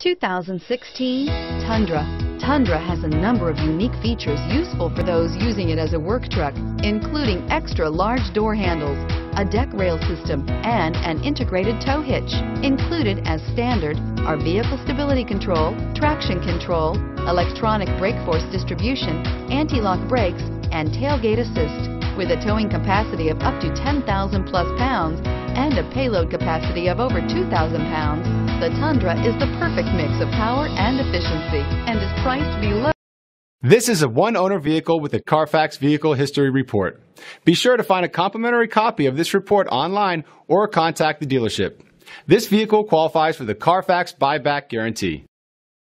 2016 Tundra. Tundra has a number of unique features useful for those using it as a work truck, including extra large door handles, a deck rail system, and an integrated tow hitch. Included as standard are vehicle stability control, traction control, electronic brake force distribution, anti-lock brakes, and tailgate assist. With a towing capacity of up to 10,000 plus pounds and a payload capacity of over 2,000 pounds, the Tundra is the perfect mix of power and efficiency and is priced below. This is a one-owner vehicle with a Carfax Vehicle History Report. Be sure to find a complimentary copy of this report online or contact the dealership. This vehicle qualifies for the Carfax Buyback Guarantee.